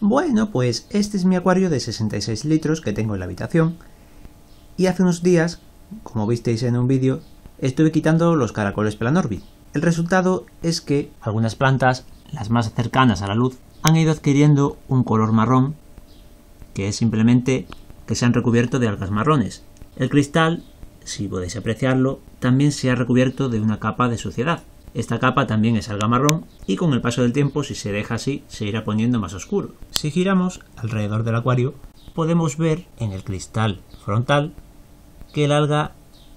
Bueno, pues este es mi acuario de 66 litros que tengo en la habitación. Y hace unos días, como visteis en un vídeo, estuve quitando los caracoles Planorbis. El resultado es que algunas plantas, las más cercanas a la luz, han ido adquiriendo un color marrón, que es simplemente que se han recubierto de algas marrones. El cristal, si podéis apreciarlo, también se ha recubierto de una capa de suciedad. Esta capa también es alga marrón y con el paso del tiempo, si se deja así, se irá poniendo más oscuro. Si giramos alrededor del acuario, podemos ver en el cristal frontal que el alga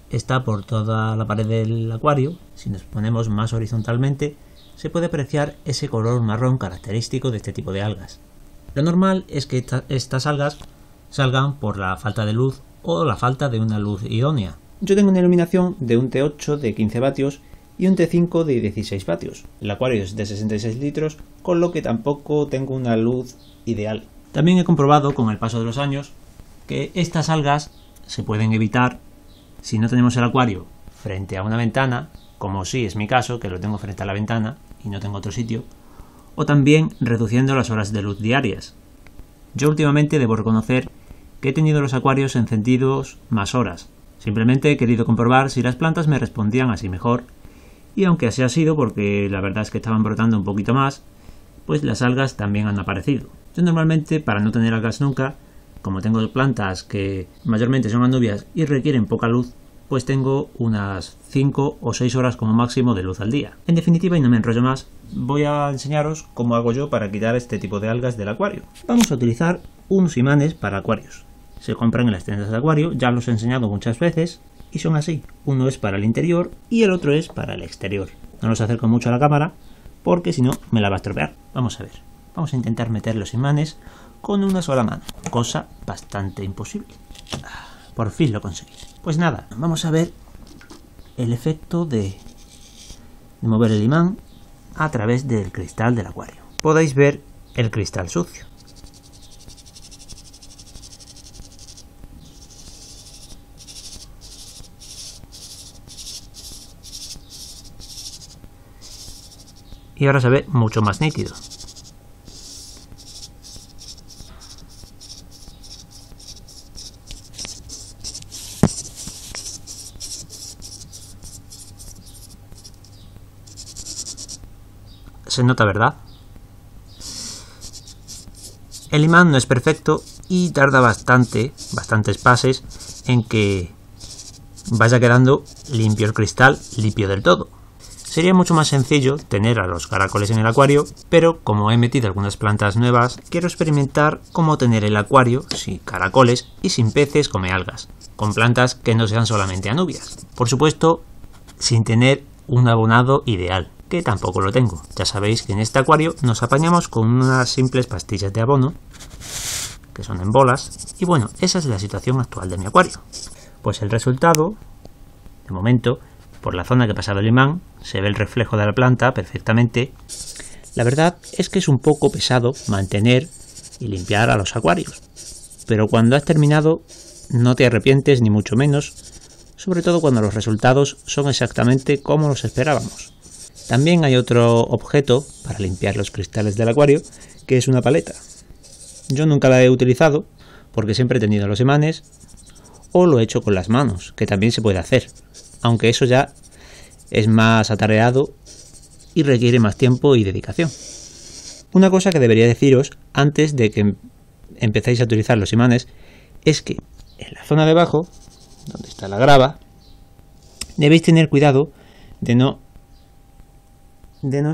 está por toda la pared del acuario. Si nos ponemos más horizontalmente, se puede apreciar ese color marrón característico de este tipo de algas. Lo normal es que estas algas salgan por la falta de luz o la falta de una luz idónea. Yo tengo una iluminación de un T8 de 15 vatios y un T5 de 16 vatios. El acuario es de 66 litros, con lo que tampoco tengo una luz ideal. También he comprobado con el paso de los años que estas algas se pueden evitar si no tenemos el acuario frente a una ventana, como sí es mi caso, que lo tengo frente a la ventana y no tengo otro sitio, o también reduciendo las horas de luz diarias. Yo últimamente debo reconocer que he tenido los acuarios encendidos más horas. Simplemente he querido comprobar si las plantas me respondían así mejor, y aunque así ha sido porque la verdad es que estaban brotando un poquito más, pues las algas también han aparecido. Yo normalmente, para no tener algas nunca, como tengo plantas que mayormente son anubias y requieren poca luz, pues tengo unas 5 o 6 horas como máximo de luz al día. En definitiva, y no me enrollo más, voy a enseñaros cómo hago yo para quitar este tipo de algas del acuario. Vamos a utilizar unos imanes para acuarios. Se compran en las tiendas de acuario, ya los he enseñado muchas veces, y son así. Uno es para el interior y el otro es para el exterior. No los acerco mucho a la cámara porque si no me la va a estropear. Vamos a ver. Vamos a intentar meter los imanes con una sola mano, cosa bastante imposible. Por fin lo conseguí. Pues nada, vamos a ver el efecto de mover el imán a través del cristal del acuario. Podéis ver el cristal sucio. Y ahora se ve mucho más nítido. Se nota, ¿verdad? El imán no es perfecto y tarda bastantes pases en que vaya quedando limpio el cristal, limpio del todo. Sería mucho más sencillo tener a los caracoles en el acuario, pero como he metido algunas plantas nuevas, quiero experimentar cómo tener el acuario sin caracoles y sin peces come algas, con plantas que no sean solamente anubias. Por supuesto, sin tener un abonado ideal, que tampoco lo tengo. Ya sabéis que en este acuario nos apañamos con unas simples pastillas de abono, que son en bolas, y bueno, esa es la situación actual de mi acuario. Pues el resultado, de momento, por la zona que ha pasado el imán, se ve el reflejo de la planta perfectamente. La verdad es que es un poco pesado mantener y limpiar a los acuarios, pero cuando has terminado no te arrepientes ni mucho menos, sobre todo cuando los resultados son exactamente como los esperábamos. También hay otro objeto para limpiar los cristales del acuario, que es una paleta. Yo nunca la he utilizado porque siempre he tenido los imanes o lo he hecho con las manos, que también se puede hacer, aunque eso ya es más atareado y requiere más tiempo y dedicación. Una cosa que debería deciros antes de que empecéis a utilizar los imanes es que en la zona de abajo, donde está la grava, debéis tener cuidado de no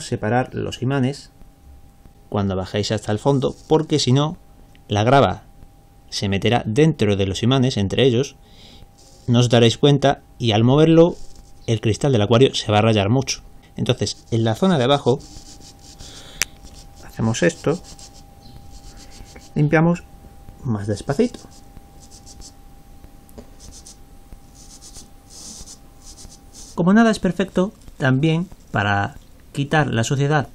separar los imanes cuando bajéis hasta el fondo, porque si no, la grava se meterá dentro de los imanes, entre ellos, no os daréis cuenta y al moverlo el cristal del acuario se va a rayar mucho. Entonces, en la zona de abajo hacemos esto, limpiamos más despacito. Como nada es perfecto, también para quitar la suciedad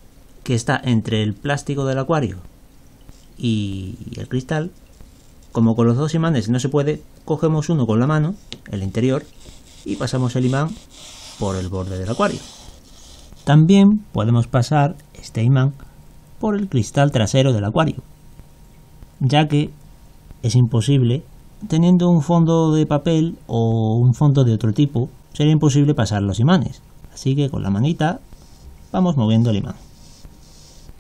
que está entre el plástico del acuario y el cristal, como con los dos imanes no se puede, cogemos uno con la mano, el interior, y pasamos el imán por el borde del acuario. También podemos pasar este imán por el cristal trasero del acuario, ya que es imposible, teniendo un fondo de papel o un fondo de otro tipo, sería imposible pasar los imanes. Así que con la manita vamos moviendo el imán.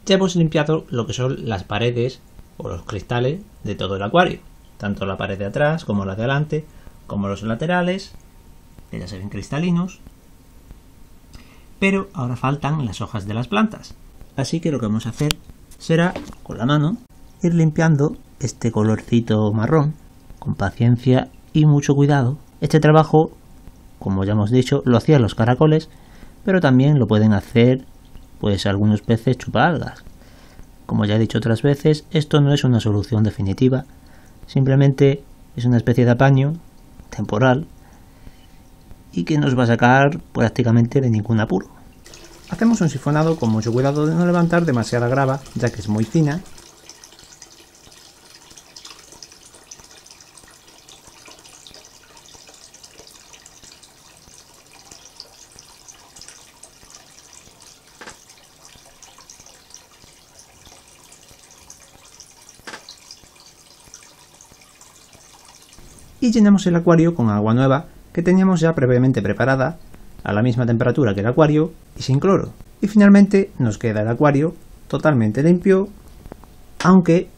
Ya hemos limpiado lo que son las paredes o los cristales de todo el acuario, tanto la pared de atrás como la de adelante, como los laterales, que ya se ven cristalinos, pero ahora faltan las hojas de las plantas. Así que lo que vamos a hacer será, con la mano, ir limpiando este colorcito marrón, con paciencia y mucho cuidado. Este trabajo, como ya hemos dicho, lo hacían los caracoles, pero también lo pueden hacer pues algunos peces chupaalgas. Como ya he dicho otras veces, esto no es una solución definitiva, simplemente es una especie de apaño temporal y que nos va a sacar prácticamente de ningún apuro. Hacemos un sifonado con mucho cuidado de no levantar demasiada grava, ya que es muy fina. Y llenamos el acuario con agua nueva que teníamos ya previamente preparada, a la misma temperatura que el acuario y sin cloro. Y finalmente nos queda el acuario totalmente limpio, aunque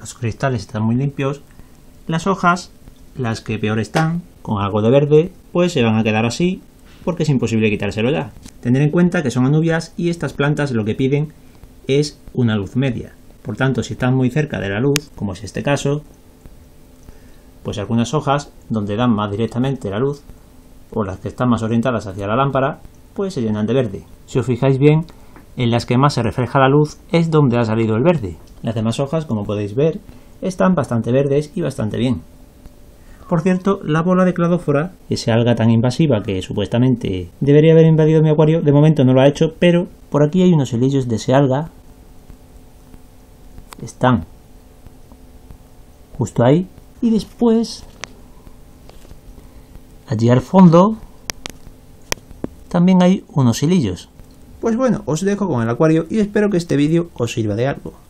los cristales están muy limpios, las hojas, las que peor están, con algo de verde, pues se van a quedar así porque es imposible quitárselo ya. Tener en cuenta que son anubias y estas plantas lo que piden es una luz media. Por tanto, si están muy cerca de la luz, como es este caso, pues algunas hojas donde dan más directamente la luz o las que están más orientadas hacia la lámpara pues se llenan de verde. Si os fijáis bien, en las que más se refleja la luz es donde ha salido el verde. Las demás hojas, como podéis ver, están bastante verdes y bastante bien. Por cierto, la bola de cladófora, esa alga tan invasiva que supuestamente debería haber invadido mi acuario, de momento no lo ha hecho, pero por aquí hay unos helillos de esa alga. Están justo ahí. Y después, allí al fondo, también hay unos hilillos. Pues bueno, os dejo con el acuario y espero que este vídeo os sirva de algo.